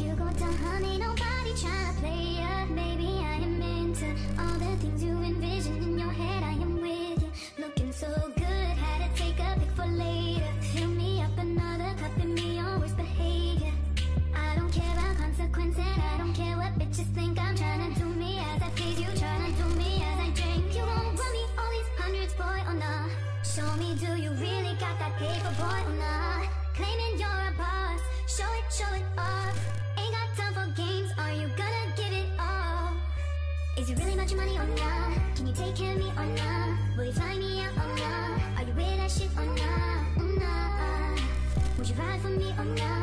You go to harm, ain't nobody tryna play ya. Maybe I am into all the things you envision in your head. I am with you, looking so good, had to take a pick for later. Fill me up another cup and me on worse behavior. I don't care about consequences, I don't care what bitches think. I'm tryna do me as I please, you tryna do me as I drink. You won't run me all these hundreds, boy, or nah. Show me, do you really got that paper, boy, or nah? Claiming you're a boss, show it off. Ain't got time for games, are you gonna give it all? Is you really about your money or nah? Can you take care of me or nah? Will you fly me out or nah? Are you with that shit or nah? Or nah? Would you ride for me or nah?